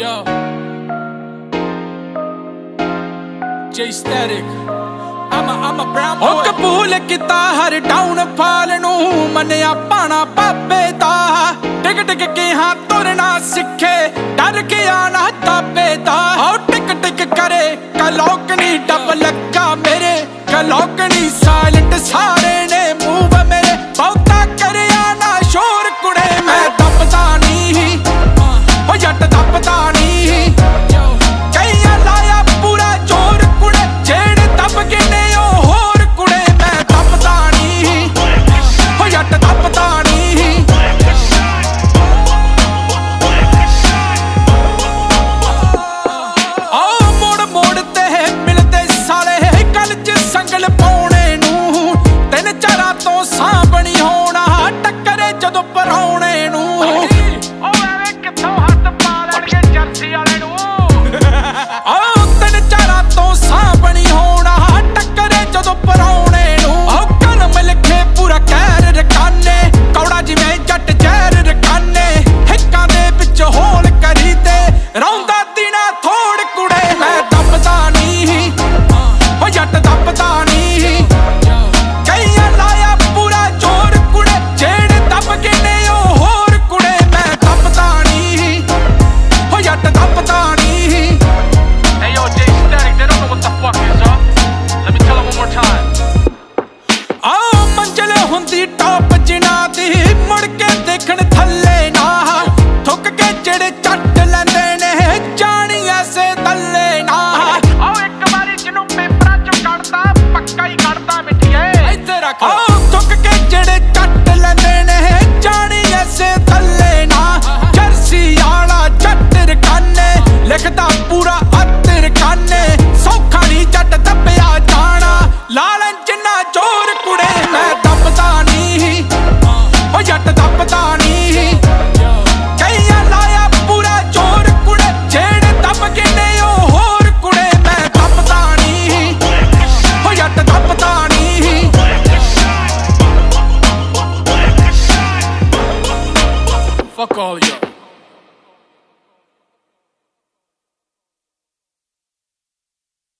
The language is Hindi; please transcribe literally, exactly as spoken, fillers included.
Yo, J-Statik, I'm a, I'm a brown boy. Oh, कबूल किता हर डाउनफॉल नू मन्या पाना पापे दा टिक टिक के हां तुरना सिखे डर के आना तापे दा ओ टिक टिक करे कलौकनी डब लक्का मेरे कलौकनी साइलेंट सारे ने मूव मेरे बहुता करे आना शोर कुड़े मैं दबदा नहीं ओ जट दबदा नहीं कईया लाया पूरा जोर कुड़े जेड़ दब के ने ओ होर कुड़े मैं दबदा नहीं ओ जट दबदा नहीं ओ मोड़ मोड़ ते मिलदे साले गल च संगल पाउने नू तिन चारा तो सांभणी होना टक्करे जदों पराउने नू टॉप जिना दी मुड़ के देखण थले ना ठुक के जेड़े चट लैंदे ने जानी ऐसे थले ना आओ एक बारी जिन्नू पेपरां चों कढ़दा पक्का ही कढ़दा मिठिए इत्थे रख आओ ठुक के जेड़े चट लैंदे ने जानी ऐसे थले ना जर्सी आला जट रखाने लिखदा पूरा अत रखाने सौखा नहीं जट दब्बिया जाना लालन जिन्ना जोर कुड़े मैं fuck all y'all.